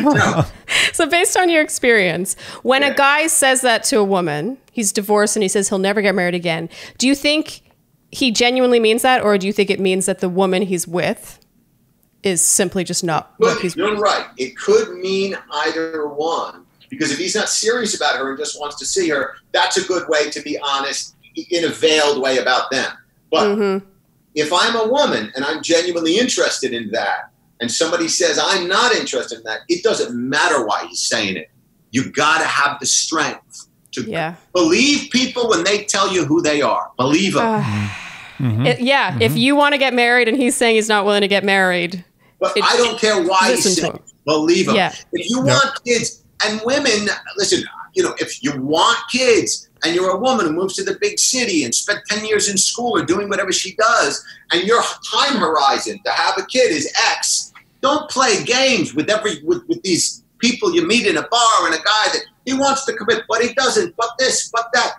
No. So based on your experience, when a guy says that to a woman, he's divorced and he says he'll never get married again, do you think he genuinely means that, or do you think it means that the woman he's with is simply just not what he's with? You're right. It could mean either one, because if he's not serious about her and just wants to see her, that's a good way to be honest in a veiled way about them. But... Mm-hmm. If I'm a woman and I'm genuinely interested in that, and somebody says I'm not interested in that, it doesn't matter why he's saying it. You got to have the strength to believe people when they tell you who they are. Believe them. If you want to get married and he's saying he's not willing to get married. But I don't care why he's saying it. Believe him. Yeah. If you want kids and women, listen, you know, if you want kids, and you're a woman who moves to the big city and spent 10 years in school or doing whatever she does, and your time horizon to have a kid is X, don't play games with these people you meet in a bar and a guy that he wants to commit, but he doesn't, but this, but that.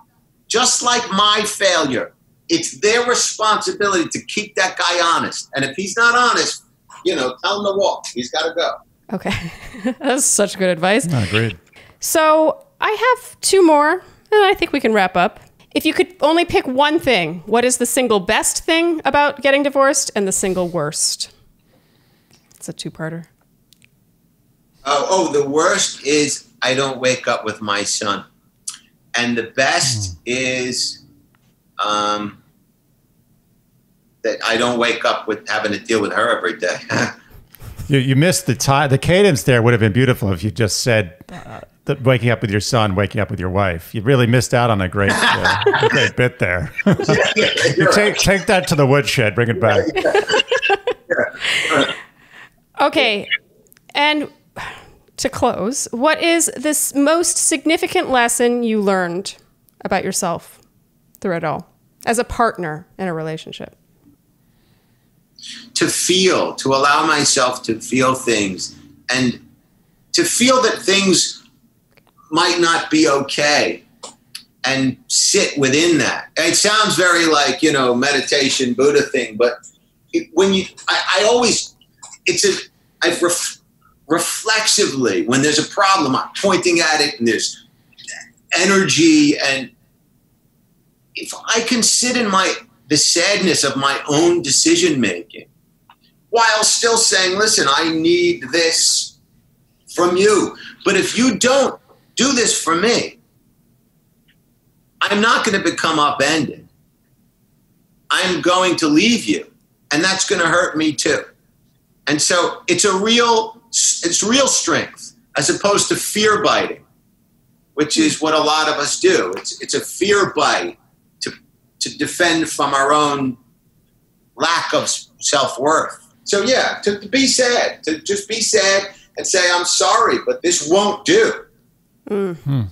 Just like my failure, it's their responsibility to keep that guy honest. And if he's not honest, you know, tell him to walk. He's got to go. Okay. That's such good advice. No, great. So I have two more. I think we can wrap up. If you could only pick one thing, what is the single best thing about getting divorced and the single worst? It's a two-parter. Oh, the worst is I don't wake up with my son. And the best is that I don't wake up with having to deal with her every day. You missed the time. The cadence there would have been beautiful if you just said... waking up with your son, waking up with your wife. You really missed out on a great, great bit there. Take that to the woodshed, bring it back. Okay. And to close, what is this most significant lesson you learned about yourself through it all as a partner in a relationship? To allow myself to feel things and to feel that things might not be okay and sit within that. It sounds very like, you know, meditation, Buddha thing, but reflexively, when there's a problem, I'm pointing at it and there's energy. And if I can sit in the sadness of my own decision-making while still saying, listen, I need this from you, but if you don't do this for me, I'm not going to become upended. I'm going to leave you, and that's going to hurt me too. And so it's real strength as opposed to fear biting, which is what a lot of us do. It's a fear bite to defend from our own lack of self-worth. So yeah, to be sad, to just be sad and say, I'm sorry, but this won't do. Mm.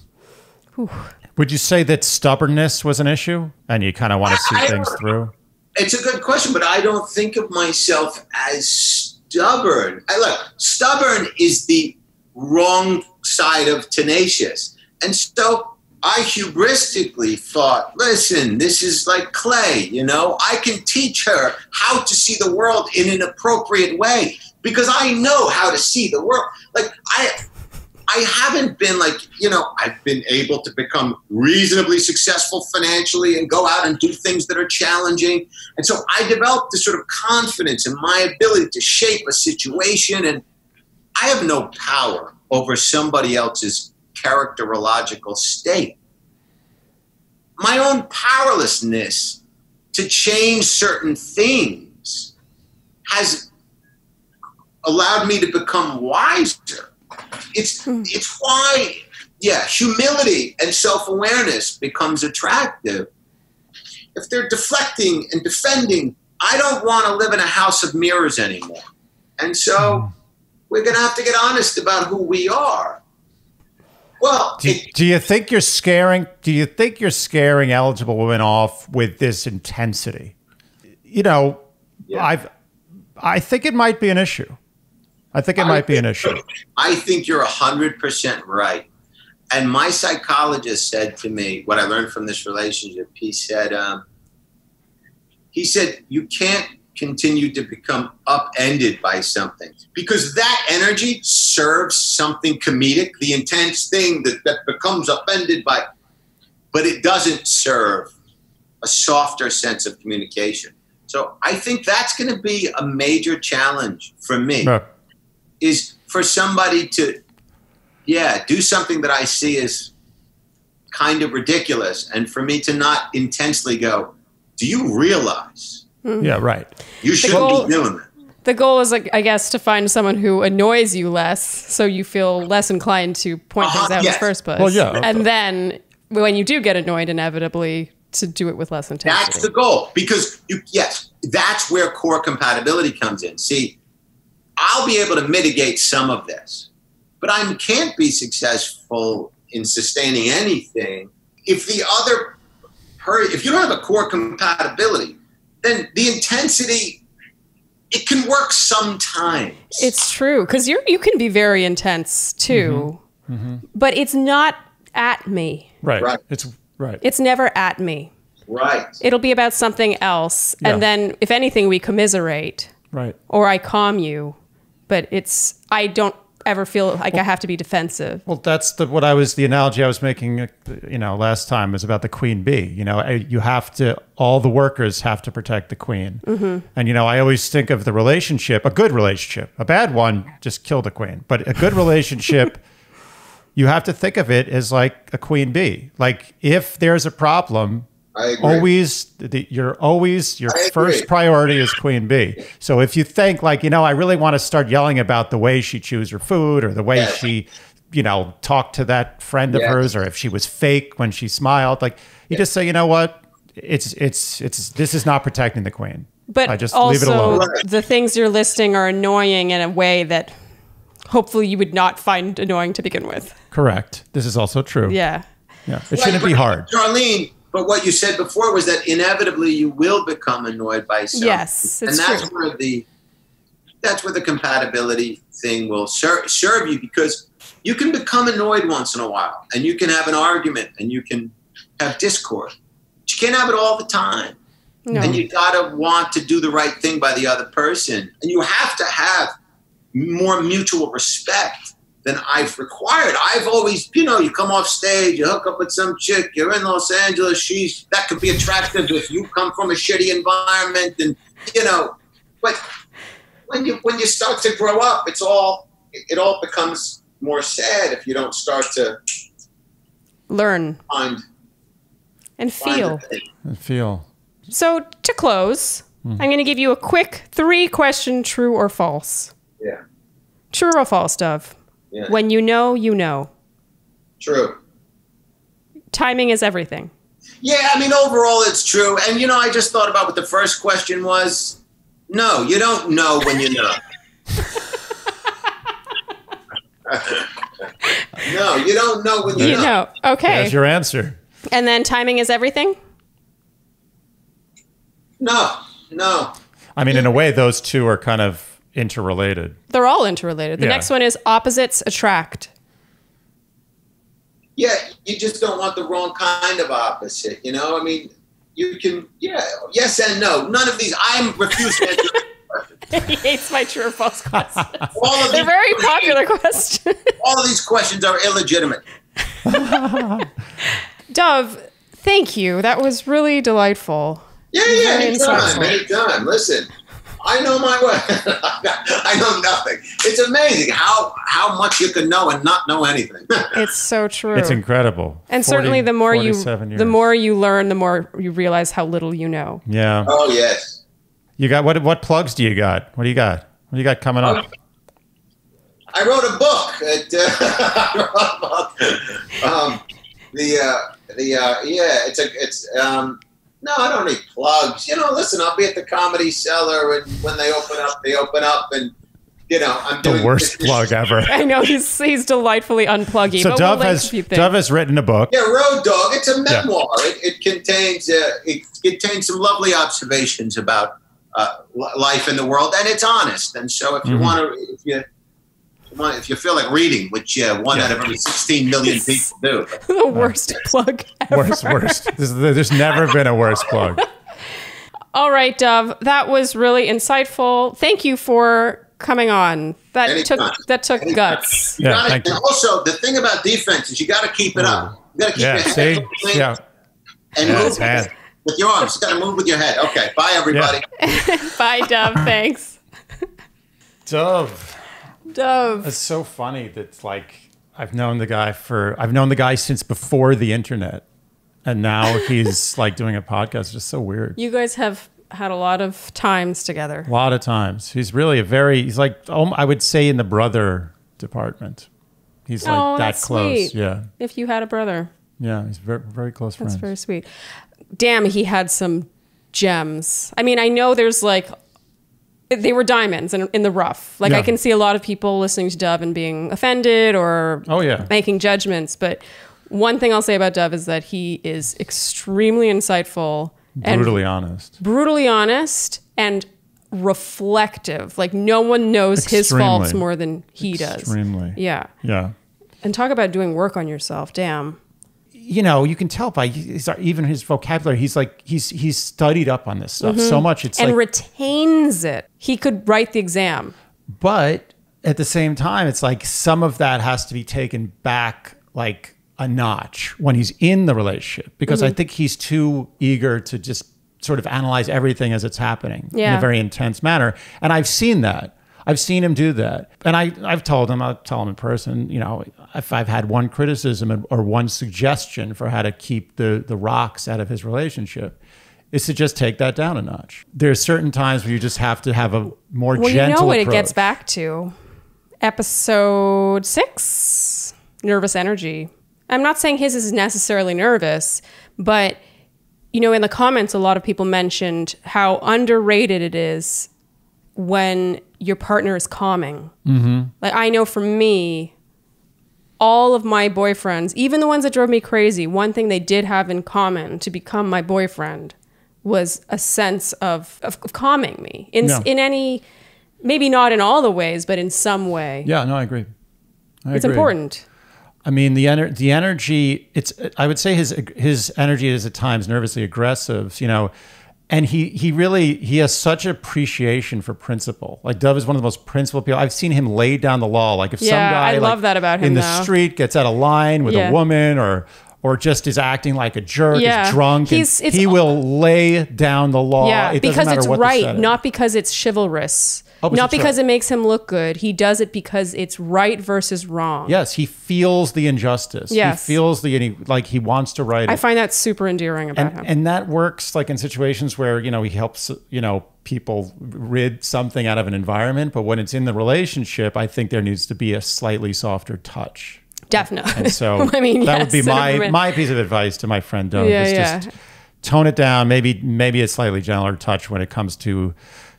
Would you say that stubbornness was an issue and you kind of want to see things through? It's a good question, but I don't think of myself as stubborn. Stubborn is the wrong side of tenacious. And so I hubristically thought, listen, this is like clay, you know? I can teach her how to see the world in an appropriate way because I know how to see the world. I haven't been I've been able to become reasonably successful financially and go out and do things that are challenging. And so I developed this sort of confidence in my ability to shape a situation. And I have no power over somebody else's characterological state. my own powerlessness to change certain things has allowed me to become wiser. It's why, yeah, humility and self-awareness becomes attractive. If they're deflecting and defending, I don't want to live in a house of mirrors anymore. And so we're going to have to get honest about who we are. Well, do you think you're scaring eligible women off with this intensity? You know, yeah. I think it might be an issue. I think you're 100% right. And my psychologist said to me, what I learned from this relationship, he said, you can't continue to become upended by something because that energy serves something comedic, the intense thing that becomes upended by, but it doesn't serve a softer sense of communication. So I think that's going to be a major challenge for me, is for somebody to, yeah, do something that I see as kind of ridiculous, and for me to not intensely go, do you realize? Mm-hmm. Yeah, right. You shouldn't be doing that. The goal is, I guess, to find someone who annoys you less, so you feel less inclined to point things out in the first place. Well, yeah. And then when you do get annoyed, inevitably, to do it with less intensity. That's the goal, because, that's where core compatibility comes in. See, I'll be able to mitigate some of this, but I can't be successful in sustaining anything if the other person, if you don't have a core compatibility, then the intensity, it can work sometimes. It's true, because you can be very intense too, mm-hmm. Mm-hmm. but it's not at me. Right. It's never at me. Right. It'll be about something else, and then if anything, we commiserate. Right. Or I calm you, but I don't ever feel like I have to be defensive. Well, that's the analogy I was making, last time was about the queen bee. You have to, all the workers have to protect the queen. Mm-hmm. And, I always think of the relationship, a good relationship, a bad one just killed the queen, but a good relationship, you have to think of it as like a queen bee. Like if there's a problem, your first priority is Queen Bee. So if you think I really want to start yelling about the way she chews her food or the way she, talked to that friend of hers, or if she was fake when she smiled, you just say, you know what, this is not protecting the queen. But I just also leave it alone. The things you're listing are annoying in a way that hopefully you would not find annoying to begin with. Correct. This is also true. Yeah. Yeah. It shouldn't be hard. Darlene. But what you said before was that inevitably you will become annoyed by something. Yes, it's true. And that's where the compatibility thing will serve you, because you can become annoyed once in a while, and you can have an argument, and you can have discord. But you can't have it all the time. No. And you gotta want to do the right thing by the other person, and you have to have more mutual respect than I've required. I've always, you come off stage, you hook up with some chick, you're in Los Angeles, that could be attractive if you come from a shitty environment, and, but when you start to grow up, it all becomes more sad if you don't start to learn and feel. So to close, I'm going to give you a quick 3-question true or false. Yeah. True or false, Dove? Yeah. When you know. True. Timing is everything. Yeah, overall it's true. And, I just thought about what the first question was. No, you don't know when you know. No, you don't know when you know. Okay. There's your answer. And then timing is everything? No. In a way, those two are kind of interrelated. They're all interrelated. The next one is opposites attract. Yeah, you just don't want the wrong kind of opposite, you can, yes and no. None of these, I refuse to answer this question. He hates my true or false questions. They're very popular questions. All of these questions are illegitimate. Dove, thank you. That was really delightful. Yeah, anytime. Listen. I know my way. I know nothing. It's amazing how much you can know and not know anything. It's so true. It's incredible. And certainly the more you learn, the more you realize how little you know. Yeah. Oh yes. You got what plugs do you got? What do you got? What do you got coming up? I wrote a book. No, I don't need plugs. You know, listen, I'll be at the Comedy Cellar, and when they open up, and you know, I'm doing the worst plug ever. I know he's delightfully unpluggy. So but Dove has written a book. Yeah, Road Dog. It's a memoir. Yeah. It contains some lovely observations about life in the world, and it's honest. And so, if you want to, if you feel like reading, which one out of every 16 million people do. The worst plug ever. Worst. There's never been a worse plug. All right, Dove. That was really insightful. Thank you for coming on. That took guts. Yeah, and also, the thing about defense is you got to keep it up. You got to keep your head clean. Yeah. And move with your arms. You got to move with your head. Okay. Bye, everybody. Yeah. Bye, Dove. Thanks. Dove. Dove. It's so funny that like I've known the guy since before the internet, and now he's like doing a podcast. It's just so weird. You guys have had a lot of times together. A lot of times. He's really he's like, I would say in the brother department. He's like that close. Sweet. Yeah. If you had a brother. Yeah, he's very very close friends. That's very sweet. Damn, he had some gems. I mean, I know there's like. They were diamonds in the rough. Like I can see a lot of people listening to Dove and being offended or making judgments. But one thing I'll say about Dove is that he is extremely insightful. Brutally honest and reflective. Like no one knows his faults more than he does. Extremely. Yeah. Yeah. And talk about doing work on yourself. Damn. You know, you can tell by even his vocabulary. He's like he's studied up on this stuff so much. Retains it. He could write the exam. But at the same time, it's like some of that has to be taken back like a notch when he's in the relationship, because I think he's too eager to just sort of analyze everything as it's happening in a very intense manner. And I've seen that. I've seen him do that. And I've told him, I'll tell him in person, you know, if I've had one criticism or one suggestion for how to keep the rocks out of his relationship, is to just take that down a notch. There are certain times where you just have to have a more gentle approach. Well, you know what it gets back to? Episode 6, nervous energy. I'm not saying his is necessarily nervous, but, you know, in the comments, a lot of people mentioned how underrated it is when your partner is calming. Like I know for me, all of my boyfriends, even the ones that drove me crazy, one thing they did have in common to become my boyfriend was a sense of calming me in any, maybe not in all the ways, but in some way. Yeah, no, I agree. It's important. I mean, the energy, I would say his energy is at times nervously aggressive, you know. And he has such appreciation for principle. Like Dove is one of the most principled people. I've seen him lay down the law. Like if some guy in the street gets out of line with a woman or just is acting like a jerk, is drunk, he will lay down the law. Yeah, it because it's right, not because it's chivalrous. Not because it makes him look good. He does it because it's right versus wrong. Yes, he feels the injustice. Yes. He feels he wants to right it. I find that super endearing about him. And that works like in situations where, you know, he helps, you know, people rid something out of an environment. But when it's in the relationship, I think there needs to be a slightly softer touch. Definitely. And so I mean, that would be my piece of advice to my friend Dove. Yeah, just tone it down. Maybe a slightly gentler touch when it comes to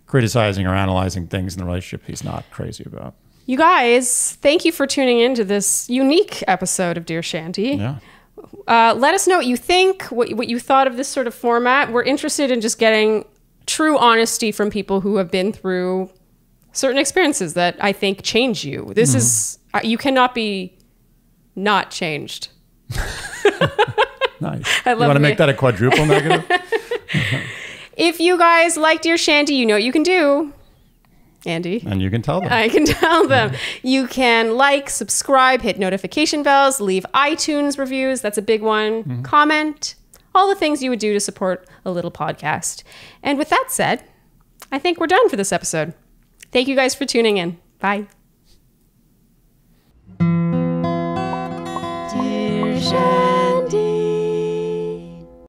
criticizing or analyzing things in the relationship he's not crazy about. You guys, thank you for tuning in to this unique episode of Dear Shandy. Yeah. Let us know what you think, what you thought of this sort of format. We're interested in just getting true honesty from people who have been through certain experiences that I think change you. This is, you cannot be not changed. Nice. You want to make that a quadruple negative? If you guys like Dear Shandy, you know what you can do. Andy. And you can tell them. I can tell them. You can like, subscribe, hit notification bells, leave iTunes reviews. That's a big one. Comment. All the things you would do to support a little podcast. And with that said, I think we're done for this episode. Thank you guys for tuning in. Bye.